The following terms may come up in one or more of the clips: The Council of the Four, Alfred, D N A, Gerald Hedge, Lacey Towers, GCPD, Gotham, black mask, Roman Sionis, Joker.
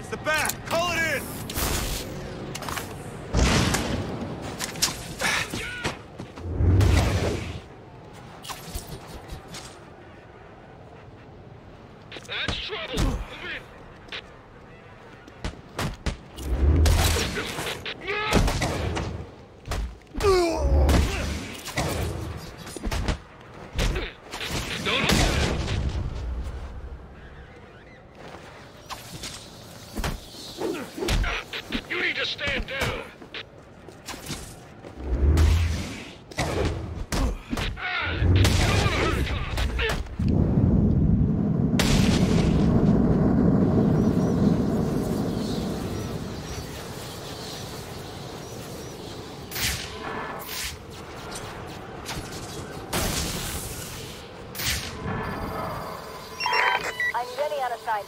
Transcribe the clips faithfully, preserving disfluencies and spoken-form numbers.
It's the bat! Call it in! That's trouble! Move in!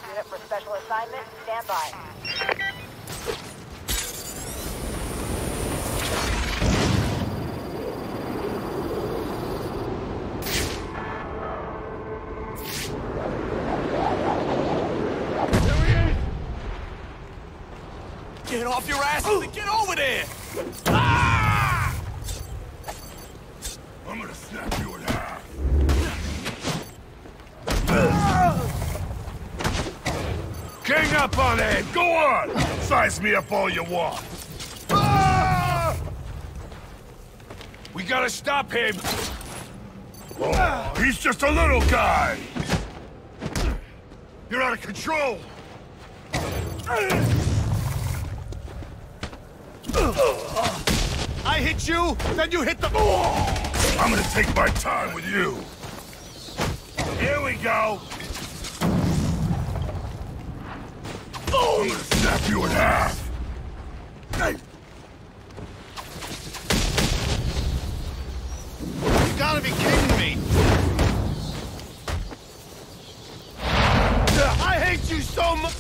Unit for special assignment, stand by. There he is! Get off your asses and get over there! Ah! I'm gonna snap you in half. Ah! Gang up on it! Go on! Size me up all you want! Ah! We gotta stop him! Oh, he's just a little guy! You're out of control! I hit you, then you hit the... I'm gonna take my time with you! Here we go! I'm gonna snap you in half! You gotta be kidding me! I hate you so much!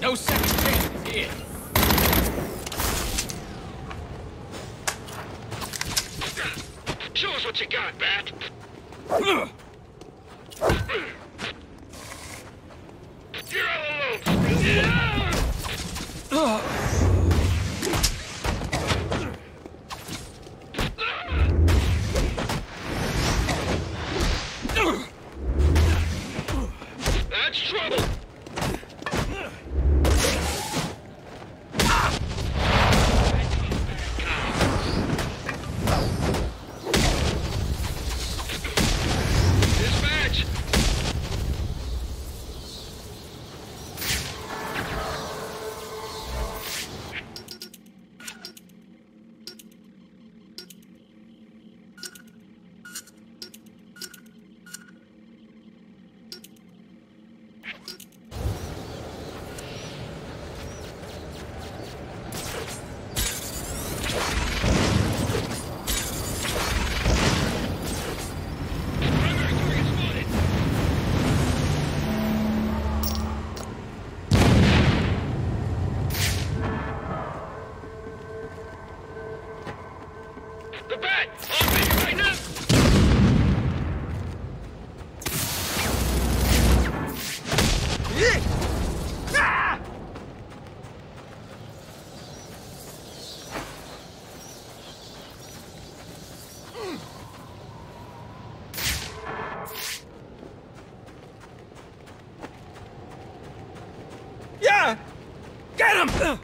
No second chances here. Show us what you got, Bat. You're all alone. That's trouble. Get him!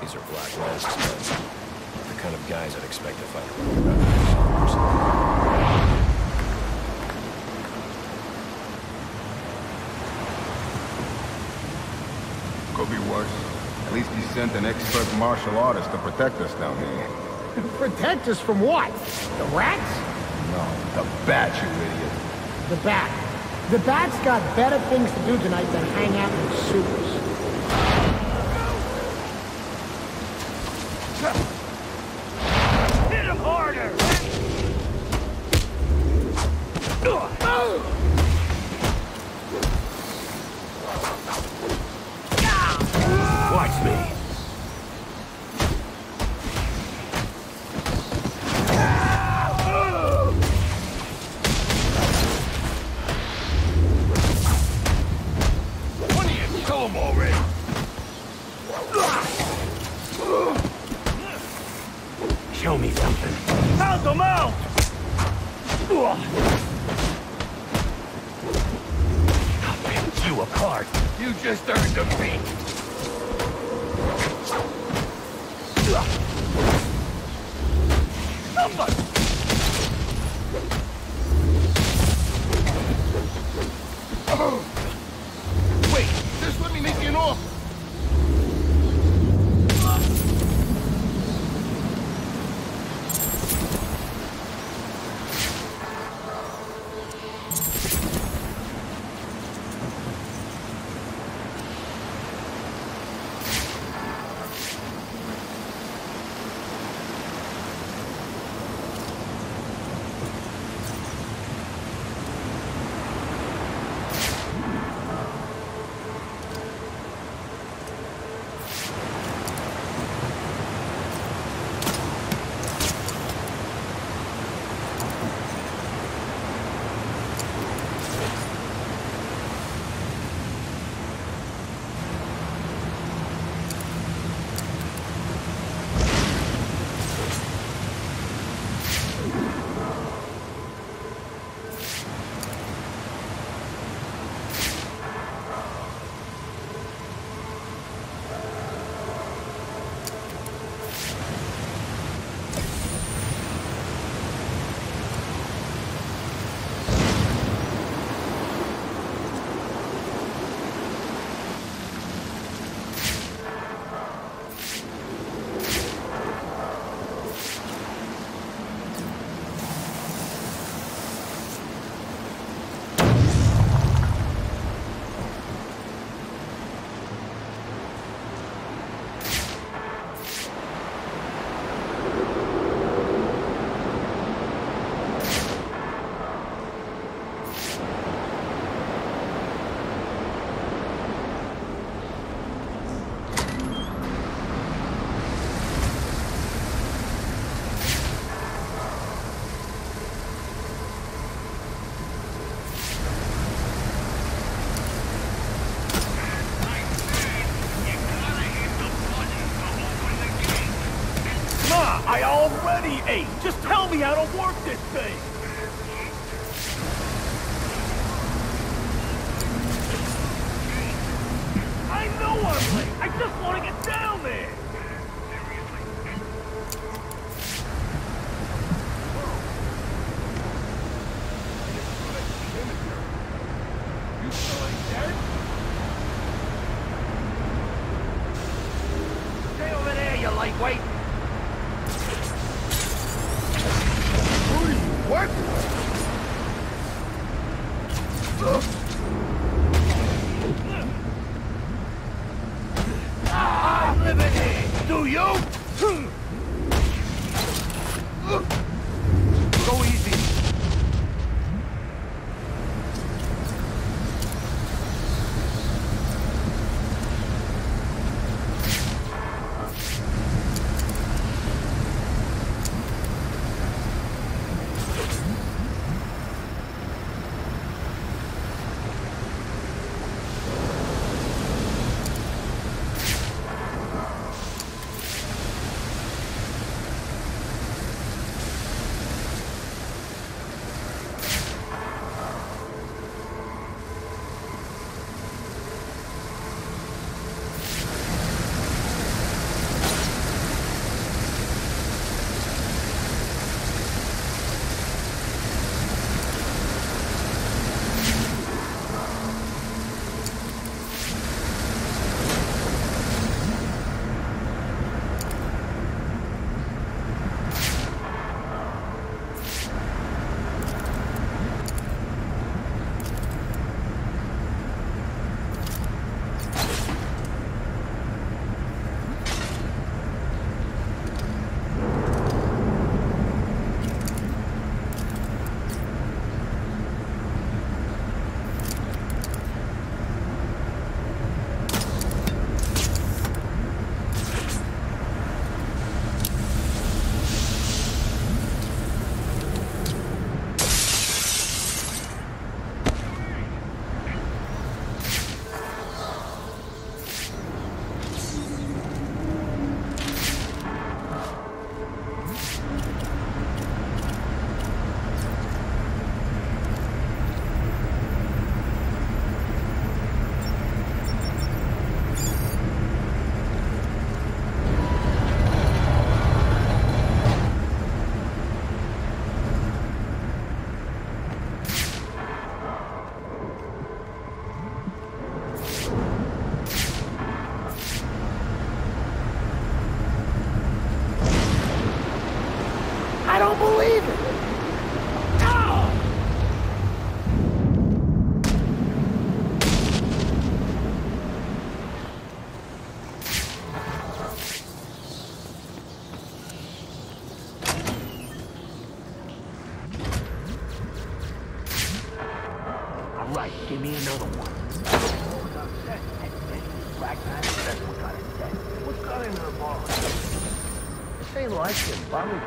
These are black masks, but the kind of guys I'd expect to find around the corner. Could be worse. At least he sent an expert martial artist to protect us down here. Protect us from what? The rats? No, the bat, you idiot. The bat. The bat's got better things to do tonight than hang out with supers. me, Ace! Just tell me how to work this thing! I know I'm late! I just want to get down there!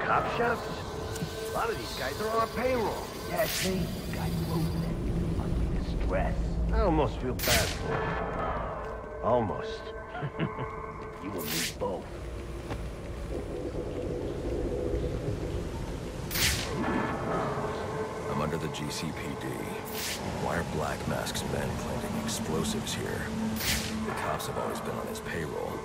Cop shops? A lot of these guys are on our payroll. Yeah, see? Got movement. Under the stress. I almost feel bad for him. Almost. You and me both. I'm under the G C P D. Why are Black Mask's men planting explosives here? The cops have always been on his payroll.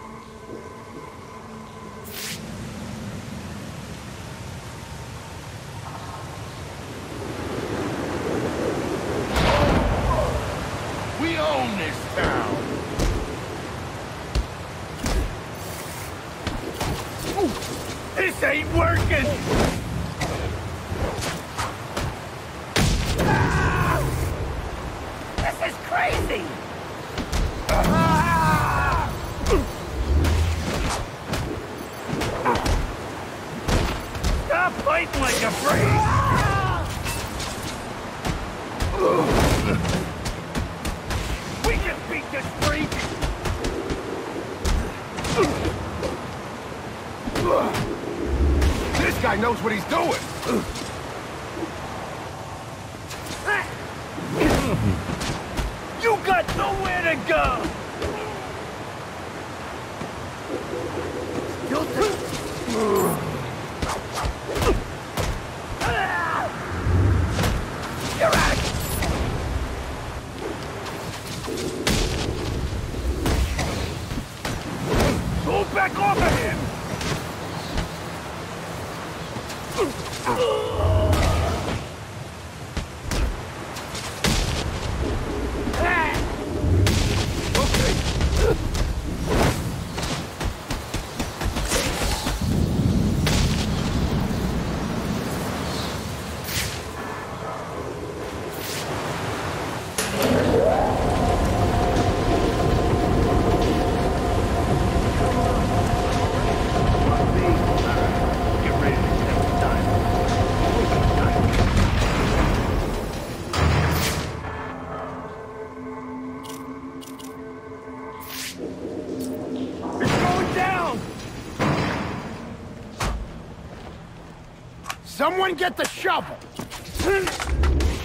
Someone get the shovel!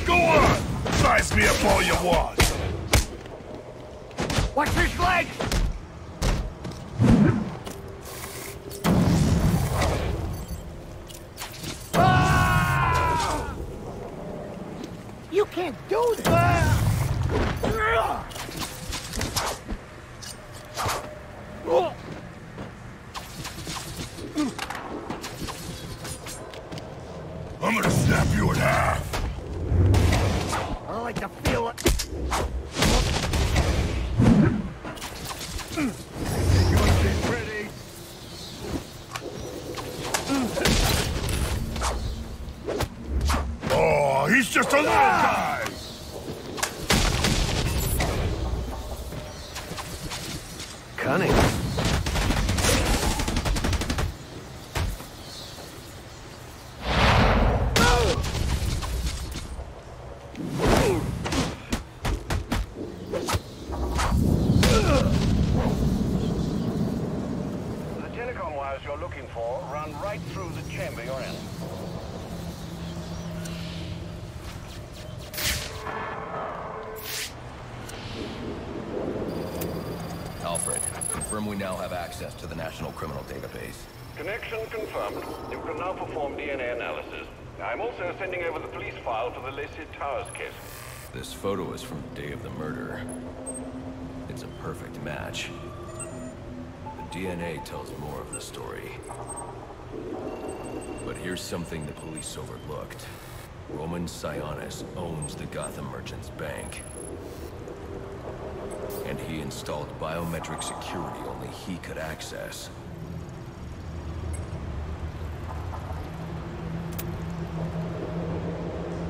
Go on! Size me up all you want! Watch his legs! Ah! You can't do this! Ah! Oh! I'm gonna snap you in half! I don't like to feel it. You wanna be pretty? Oh, he's just a little guy! Cunning. Alfred, confirm we now have access to the National Criminal Database. Connection confirmed. You can now perform D N A analysis. I'm also sending over the police file for the Lacey Towers case. This photo is from the day of the murder. It's a perfect match. The D N A tells more of the story. But here's something the police overlooked. Roman Sionis owns the Gotham Merchants Bank. And he installed biometric security only he could access.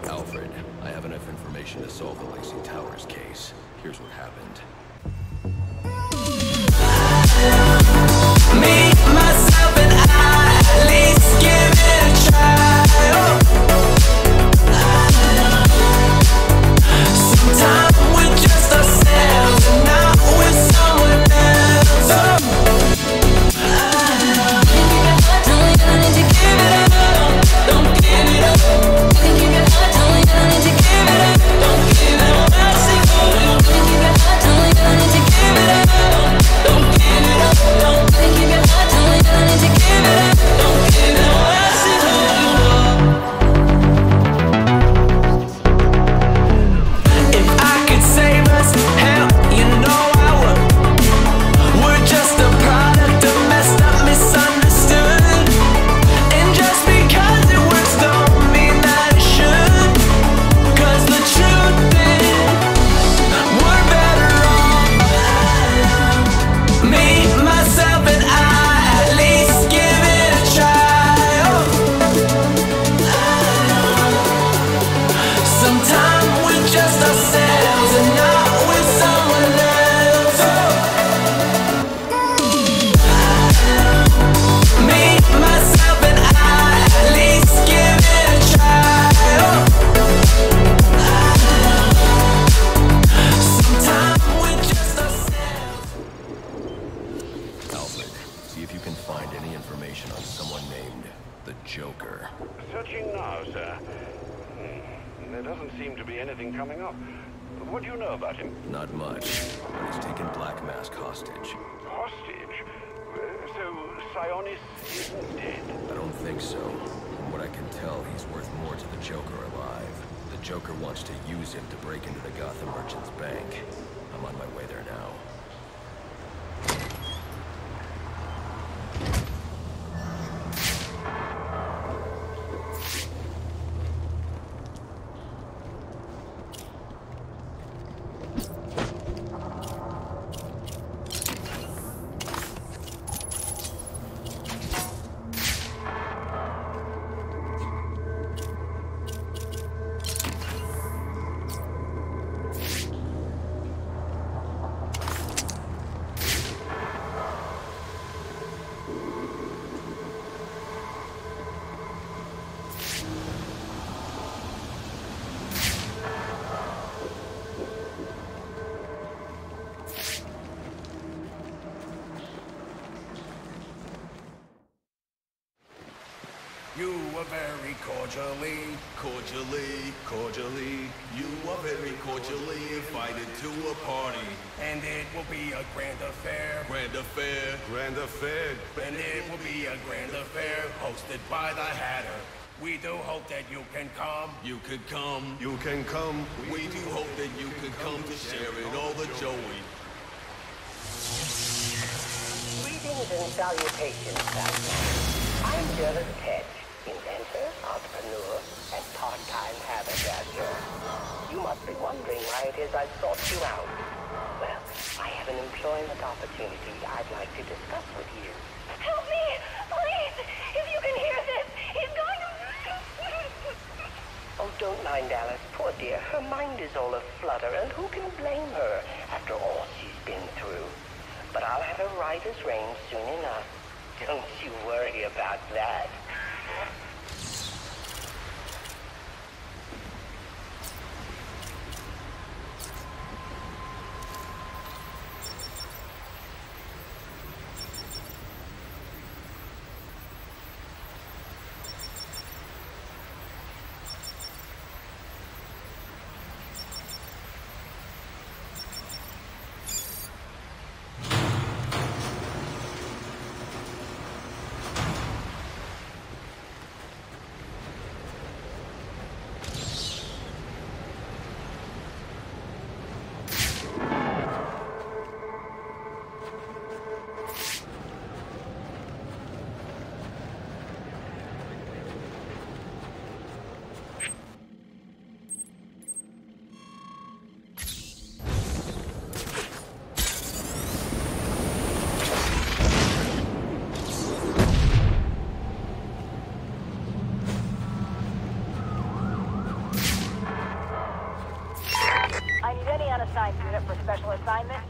Alfred, I have enough information to solve the Lacey Towers case. Here's what happened. The Joker. Searching now, sir. There doesn't seem to be anything coming up. What do you know about him? Not much. But he's taken Black Mask hostage. Hostage? So Sionis isn't dead? I don't think so. From what I can tell, he's worth more to the Joker alive. The Joker wants to use him to break into the Gotham Merchants Bank. I'm on my way there now. cordially, cordially, cordially. You are very cordially invited to a party. And it will be a grand affair. Grand affair. Grand affair. And it will be a grand affair hosted by the Hatter. We do hope that you can come. You can come. You can come. We, we do hope that you can come, come to share in all the joy. Greetings and salutations, Doctor. I'm Gerald Hedge, inventor, entrepreneur, and part-time haberdasher. You must be wondering why it is I sought you out. Well, I have an employment opportunity I'd like to discuss with you. Help me! Please! If you can hear this, he's going to... Oh, don't mind Alice. Poor dear. Her mind is all aflutter, and who can blame her after all she's been through? But I'll have her right as rain soon enough. Don't you worry about that.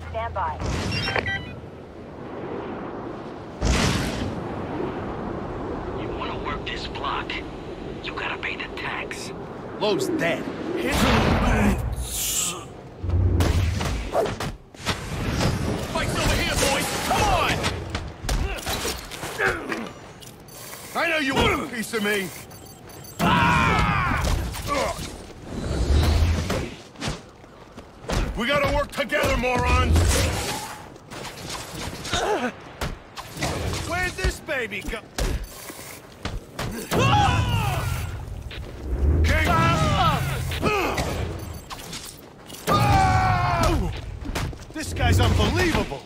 Stand by. You want to work this block? You gotta pay the tax. Lowe's dead. Fight over here, boys! Come on! I know you want a piece of me. We gotta work together, morons! Where'd this baby go? King! This guy's unbelievable!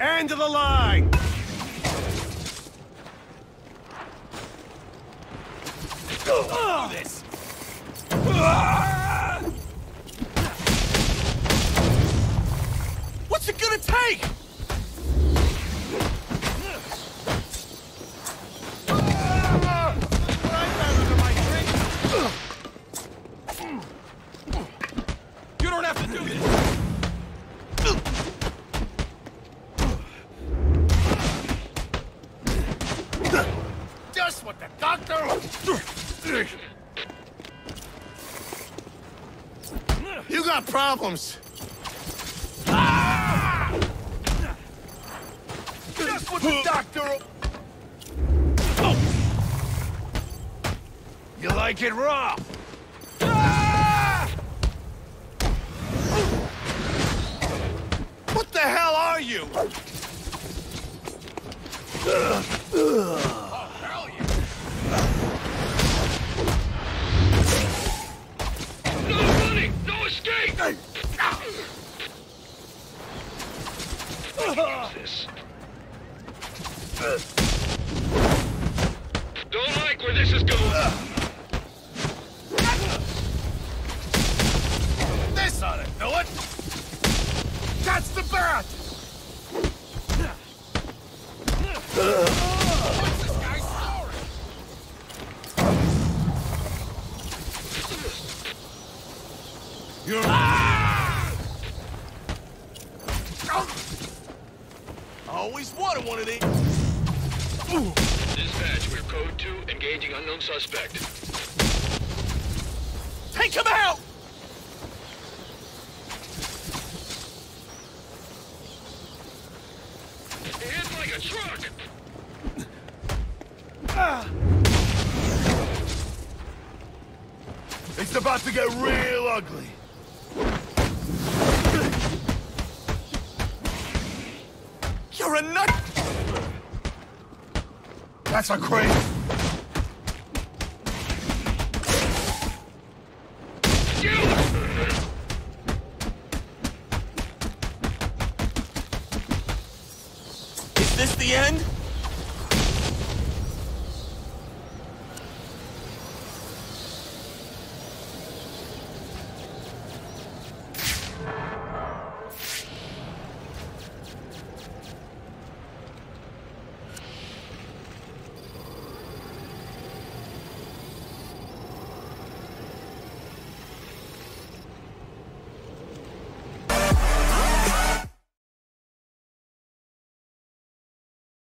End of the line! Go! Oh. Do this! What's it gonna take? Problems. Ah! Just what the doctor... Oh. You like it raw? Ah! What the hell are you? Uh, uh. Suspect. Take him out! to get real ugly. You're a nut! That's a crazy. Is this the end?